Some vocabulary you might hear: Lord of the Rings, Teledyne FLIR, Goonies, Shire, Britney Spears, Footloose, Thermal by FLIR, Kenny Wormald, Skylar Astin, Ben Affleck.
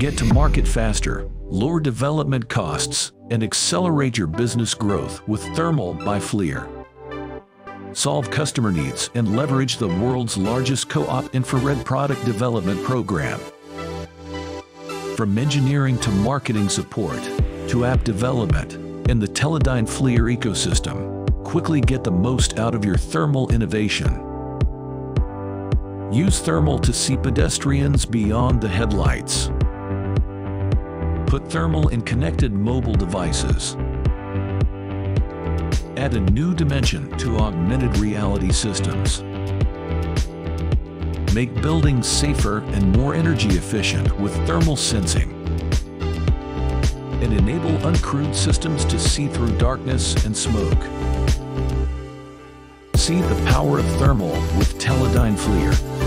get to market faster, lower development costs, and accelerate your business growth with Thermal by FLIR. Solve customer needs and leverage the world's largest co-op infrared product development program. From engineering to marketing support, to app development, and the Teledyne FLIR ecosystem, quickly get the most out of your thermal innovation. Use thermal to see pedestrians beyond the headlights. Put thermal in connected mobile devices. Add a new dimension to augmented reality systems. Make buildings safer and more energy efficient with thermal sensing. And enable uncrewed systems to see through darkness and smoke. See the power of thermal with Teledyne FLIR.